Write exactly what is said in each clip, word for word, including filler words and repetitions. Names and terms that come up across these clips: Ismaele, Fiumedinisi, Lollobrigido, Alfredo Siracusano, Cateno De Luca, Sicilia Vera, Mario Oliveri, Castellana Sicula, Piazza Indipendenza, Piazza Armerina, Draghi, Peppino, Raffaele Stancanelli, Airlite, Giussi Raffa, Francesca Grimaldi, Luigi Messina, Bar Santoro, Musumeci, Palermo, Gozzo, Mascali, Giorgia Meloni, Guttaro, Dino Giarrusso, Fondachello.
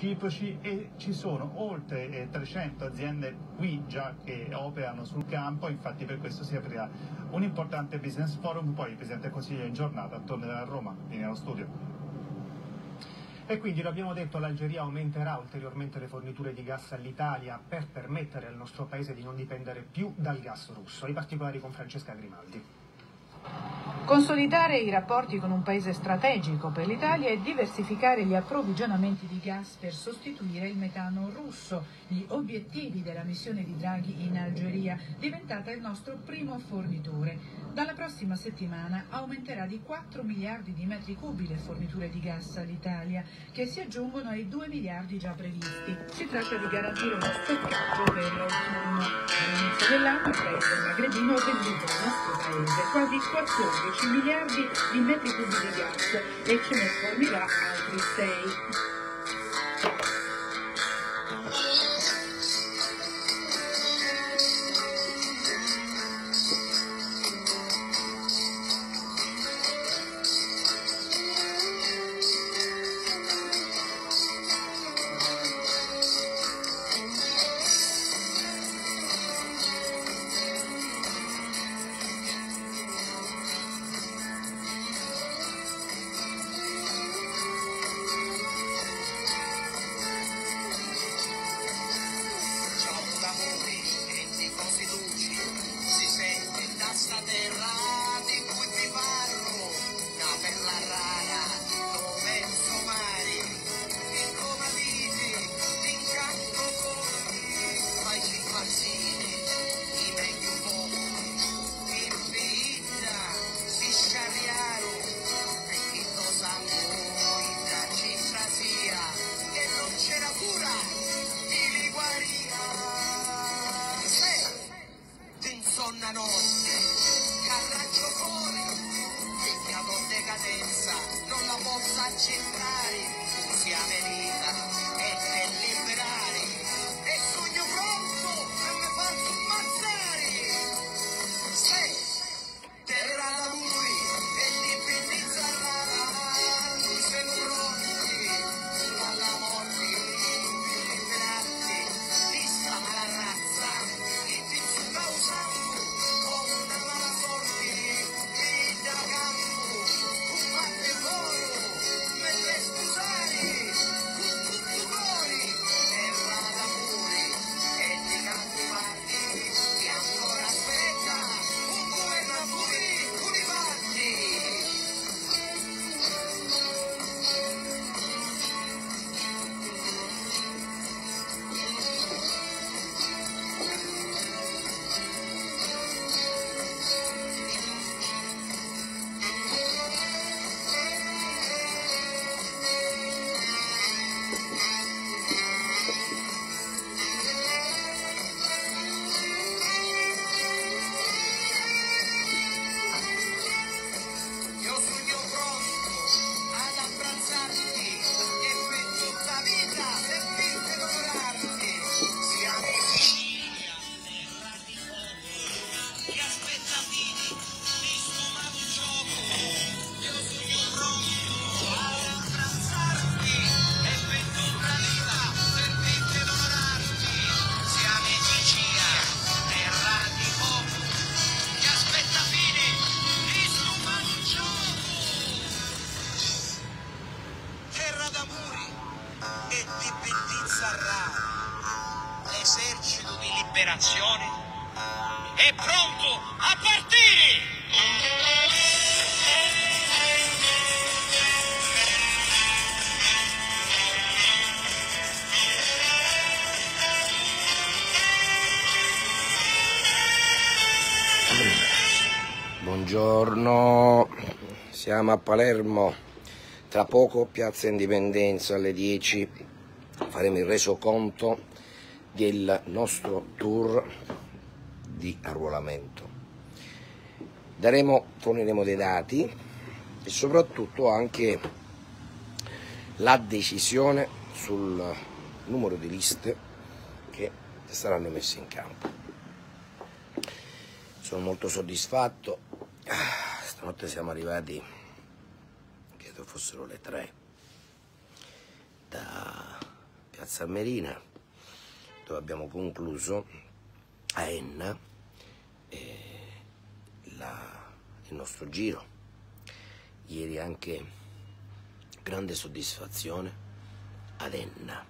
reciproci, e ci sono oltre trecento aziende qui già che operano sul campo, infatti per questo si aprirà un importante business forum. Poi il Presidente del Consiglio in giornata tornerà a Roma, viene allo studio. E quindi, lo abbiamo detto, l'Algeria aumenterà ulteriormente le forniture di gas all'Italia per permettere al nostro paese di non dipendere più dal gas russo. I particolari con Francesca Grimaldi. Consolidare i rapporti con un paese strategico per l'Italia e diversificare gli approvvigionamenti di gas per sostituire il metano russo, gli obiettivi della missione di Draghi in Algeria, diventata il nostro primo fornitore. Dalla prossima settimana aumenterà di quattro miliardi di metri cubi le forniture di gas all'Italia, che si aggiungono ai due miliardi già previsti. Si tratta di garantire uno stoccaggio per l'autunno. All'inizio dell'anno il paese magrebino ha venduto al nostro paese quasi quattordici miliardi di metri cubi di gas e ce ne fornirà altri sei. Buongiorno, siamo a Palermo, tra poco Piazza Indipendenza alle dieci faremo il resoconto del nostro tour di arruolamento, daremo, forniremo dei dati e soprattutto anche la decisione sul numero di liste che saranno messe in campo. Sono molto soddisfatto. Stanotte siamo arrivati, credo fossero le tre, da Piazza Armerina, dove abbiamo concluso a Enna eh, la, il nostro giro. Ieri anche grande soddisfazione ad Enna.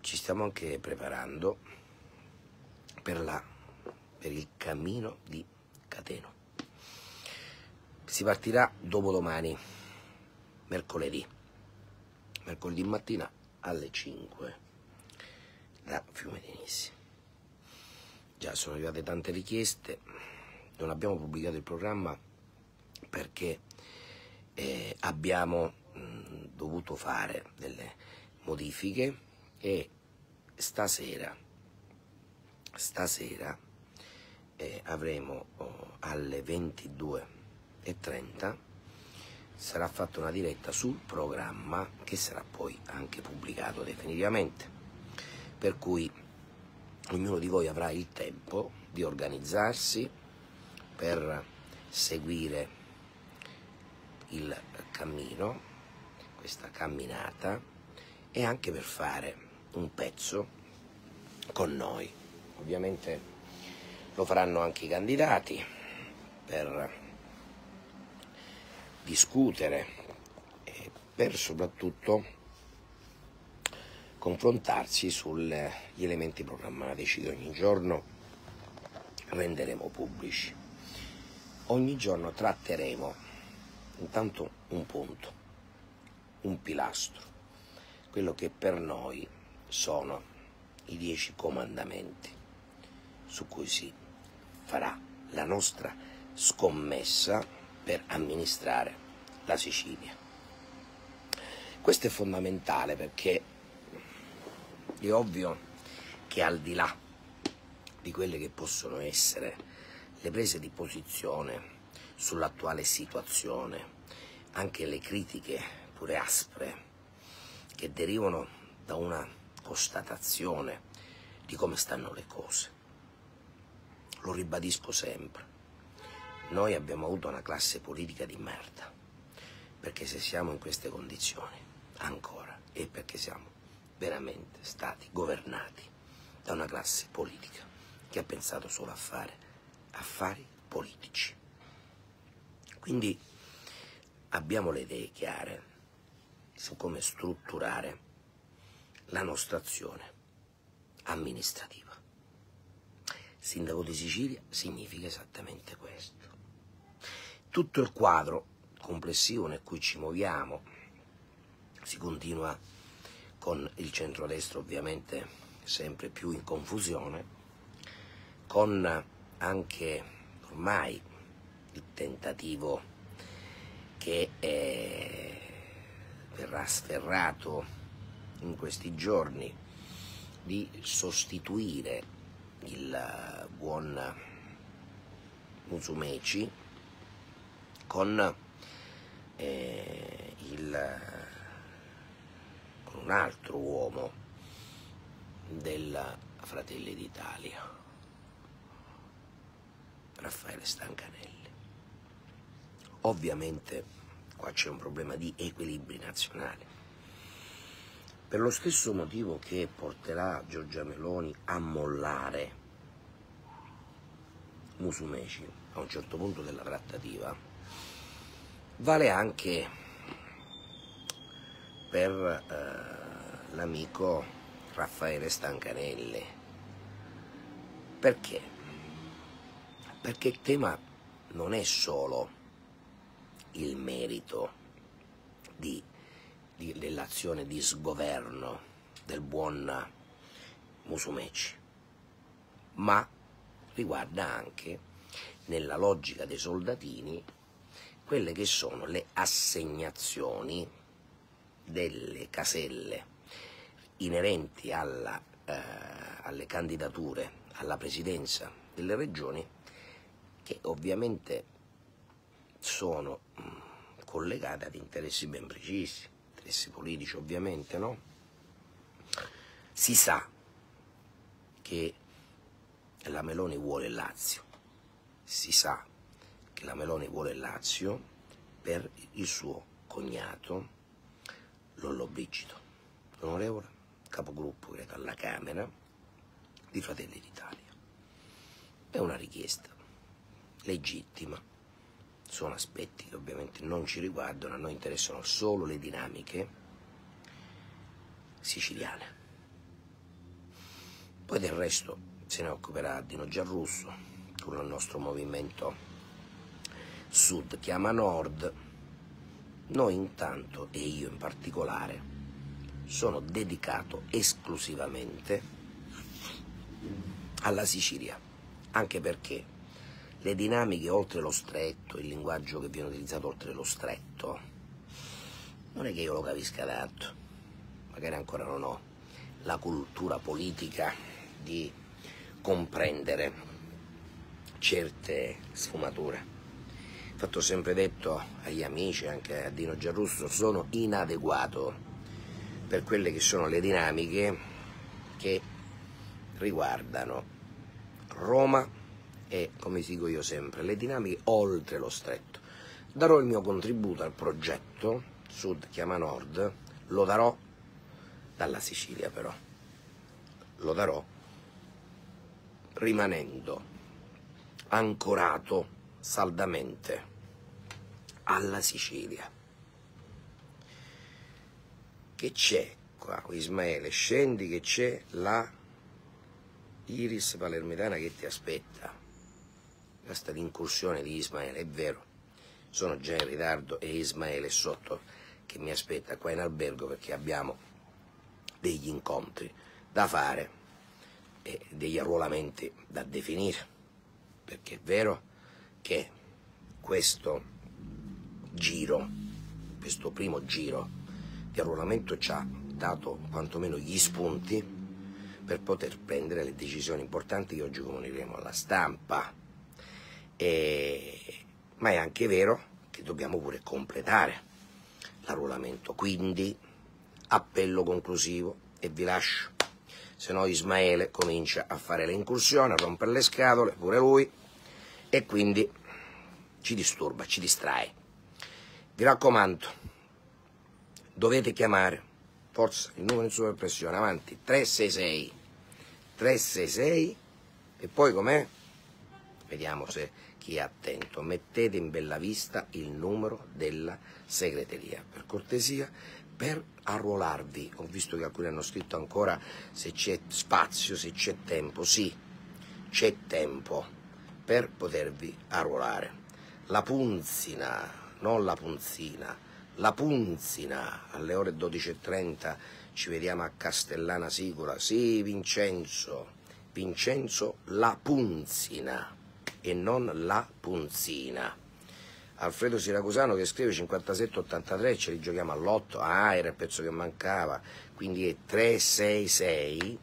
Ci stiamo anche preparando per, la, per il cammino di Cateno. Si partirà dopodomani, mercoledì, mercoledì mattina alle cinque da Fiumedinisi. Già sono arrivate tante richieste, non abbiamo pubblicato il programma perché eh, abbiamo mh, dovuto fare delle modifiche e stasera, stasera eh, avremo oh, alle ventidue e trenta sarà fatta una diretta sul programma che sarà poi anche pubblicato definitivamente, per cui ognuno di voi avrà il tempo di organizzarsi per seguire il cammino, questa camminata, e anche per fare un pezzo con noi. Ovviamente lo faranno anche i candidati per discutere e per soprattutto confrontarsi sugli elementi programmatici che ogni giorno renderemo pubblici. Ogni giorno tratteremo intanto un punto, un pilastro, quello che per noi sono i dieci comandamenti su cui si farà la nostra scommessa per amministrare la Sicilia. Questo è fondamentale perché è ovvio che al di là di quelle che possono essere le prese di posizione sull'attuale situazione, anche le critiche pure aspre che derivano da una constatazione di come stanno le cose, lo ribadisco sempre. Noi abbiamo avuto una classe politica di merda, perché se siamo in queste condizioni ancora è perché siamo veramente stati governati da una classe politica che ha pensato solo a fare affari politici. Quindi abbiamo le idee chiare su come strutturare la nostra azione amministrativa. Sindaco di Sicilia significa esattamente questo. Tutto il quadro complessivo nel cui ci muoviamo, si continua con il centrodestra ovviamente sempre più in confusione, con anche ormai il tentativo che è, verrà sferrato in questi giorni di sostituire il buon Musumeci con, eh, il, con un altro uomo del Fratelli d'Italia, Raffaele Stancanelli. Ovviamente qua c'è un problema di equilibri nazionali, per lo stesso motivo che porterà Giorgia Meloni a mollare Musumeci a un certo punto della trattativa. Vale anche per eh, l'amico Raffaele Stancanelli. Perché? Perché il tema non è solo il merito di, di, dell'azione di sgoverno del buon Musumeci, ma riguarda anche, nella logica dei soldatini, quelle che sono le assegnazioni delle caselle inerenti alla, eh, alle candidature alla presidenza delle regioni, che ovviamente sono mh, collegate ad interessi ben precisi, interessi politici ovviamente, no? Si sa che la Meloni vuole il Lazio, si sa che la Meloni vuole il Lazio per il suo cognato Lollobrigido, onorevole capogruppo greco alla Camera di Fratelli d'Italia. È una richiesta legittima, sono aspetti che ovviamente non ci riguardano, a noi interessano solo le dinamiche siciliane. Poi del resto se ne occuperà Dino Giarrusso con il nostro movimento Sud chiama Nord. Noi intanto, e io in particolare, sono dedicato esclusivamente alla Sicilia, anche perché le dinamiche oltre lo stretto, il linguaggio che viene utilizzato oltre lo stretto, non è che io lo capisca tanto, magari ancora non ho la cultura politica di comprendere certe sfumature. Fatto sempre detto agli amici, anche a Dino Giarrusso, sono inadeguato per quelle che sono le dinamiche che riguardano Roma e, come dico io sempre, le dinamiche oltre lo stretto. Darò il mio contributo al progetto Sud chiama Nord, lo darò dalla Sicilia però, lo darò rimanendo ancorato saldamente alla Sicilia. Che c'è qua, Ismaele? Scendi che c'è la Iris palermitana che ti aspetta. Questa è l'incursione di Ismaele, è vero. Sono già in ritardo e Ismaele è sotto che mi aspetta qua in albergo perché abbiamo degli incontri da fare e degli arruolamenti da definire. Perché è vero che questo giro, questo primo giro di arruolamento ci ha dato quantomeno gli spunti per poter prendere le decisioni importanti che oggi comunicheremo alla stampa. E... ma è anche vero che dobbiamo pure completare l'arruolamento. Quindi appello conclusivo e vi lascio, se no Ismaele comincia a fare le incursioni, a rompere le scatole, pure lui, e quindi ci disturba, ci distrae. Mi raccomando, dovete chiamare, forza, il numero in sovraimpressione, avanti, tre sei sei, tre sei sei, e poi com'è? Vediamo se chi è attento, mettete in bella vista il numero della segreteria, per cortesia, per arruolarvi. Ho visto che alcuni hanno scritto ancora se c'è spazio, se c'è tempo, sì, c'è tempo per potervi arruolare. La punzina... non la punzina, la punzina, alle ore dodici e trenta ci vediamo a Castellana Sicula, sì Vincenzo, Vincenzo la punzina e non la punzina. Alfredo Siracusano che scrive cinquantasette ottantatré, ce li giochiamo all'otto, ah era il pezzo che mancava, quindi è tre sei sei,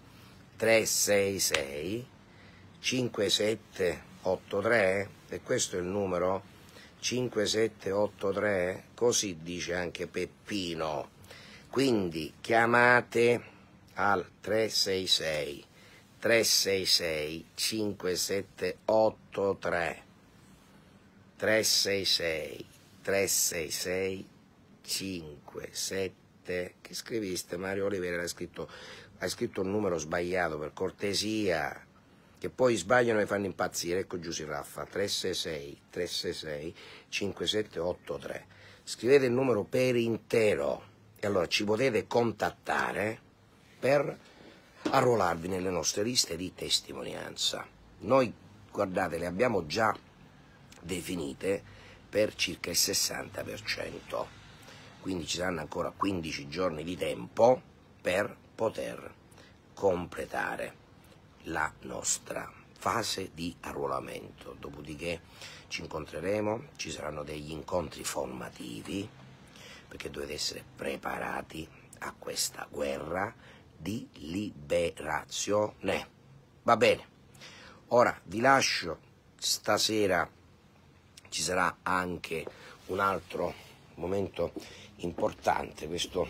tre sei sei, cinque sette otto tre e questo è il numero cinque sette otto tre, così dice anche Peppino. Quindi chiamate al tre sei sei, tre sei sei, cinque sette otto tre, tre sei sei, tre sei sei, cinque sette, che scriviste Mario Oliveri, ha scritto, ha scritto un numero sbagliato, per cortesia, che poi sbagliano e fanno impazzire, ecco Giussi Raffa, tre sei sei, tre sei sei, cinque sette otto tre, scrivete il numero per intero e allora ci potete contattare per arruolarvi nelle nostre liste di testimonianza. Noi, guardate, le abbiamo già definite per circa il sessanta per cento, quindi ci saranno ancora quindici giorni di tempo per poter completare la nostra fase di arruolamento, dopodiché ci incontreremo, ci saranno degli incontri formativi perché dovete essere preparati a questa guerra di liberazione. Va bene, ora vi lascio, stasera ci sarà anche un altro momento importante, questo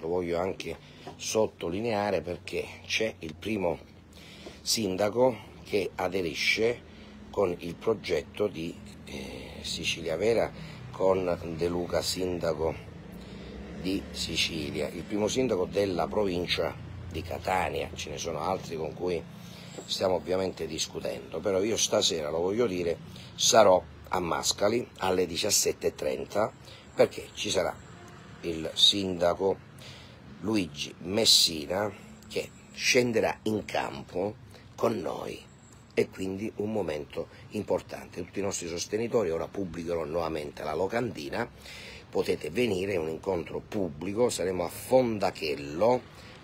lo voglio anche sottolineare perché c'è il primo sindaco che aderisce con il progetto di eh, Sicilia Vera con De Luca sindaco di Sicilia, il primo sindaco della provincia di Catania, ce ne sono altri con cui stiamo ovviamente discutendo, però io stasera, lo voglio dire, sarò a Mascali alle diciassette e trenta perché ci sarà il sindaco Luigi Messina che scenderà in campo con noi e quindi un momento importante. Tutti i nostri sostenitori, ora pubblicherò nuovamente la locandina, potete venire, è un incontro pubblico, saremo a Fondachello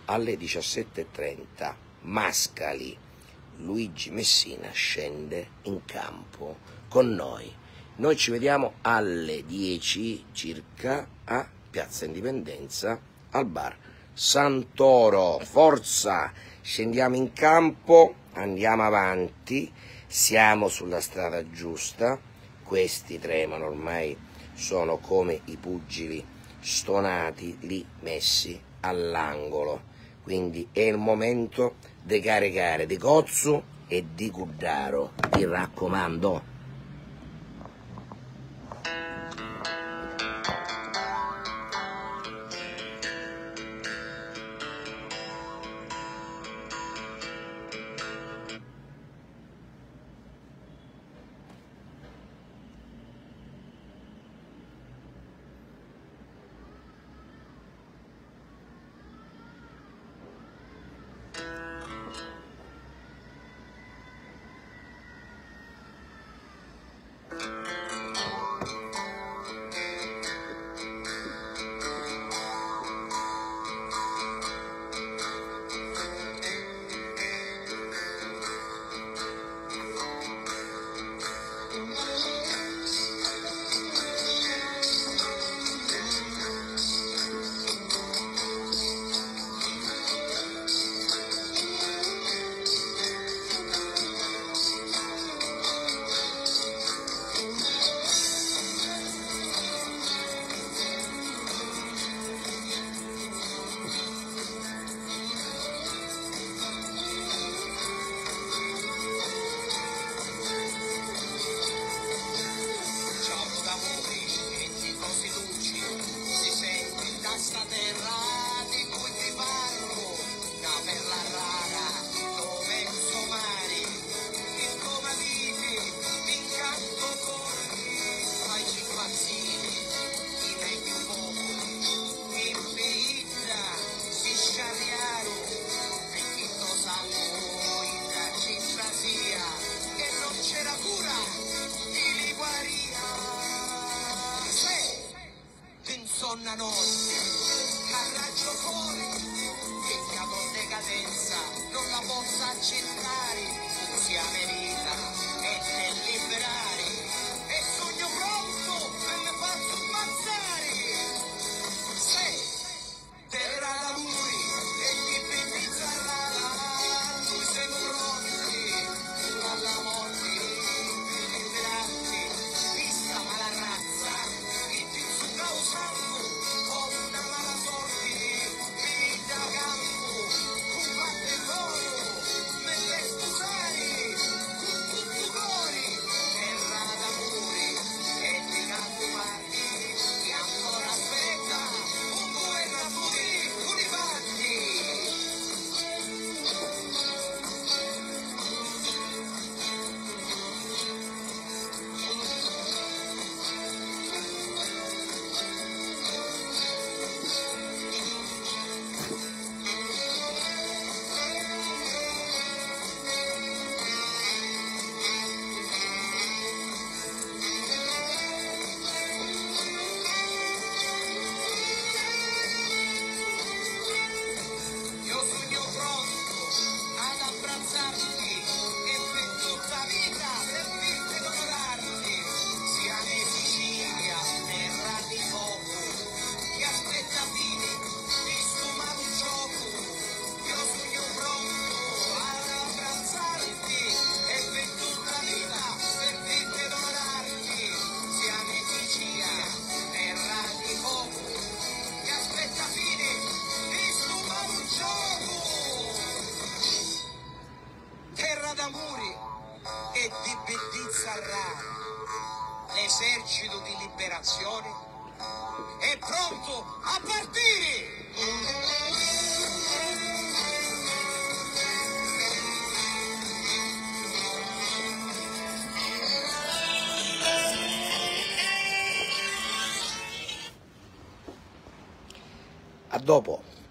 alle diciassette e trenta, Mascali, Luigi Messina scende in campo con noi. Noi ci vediamo alle dieci circa a Piazza Indipendenza al Bar Santoro. Forza, scendiamo in campo, andiamo avanti, siamo sulla strada giusta, questi tremano ormai, sono come i pugili stonati lì messi all'angolo, quindi è il momento di caricare di Gozzo e di Guttaro, vi raccomando. è pronto a partire! A dopo.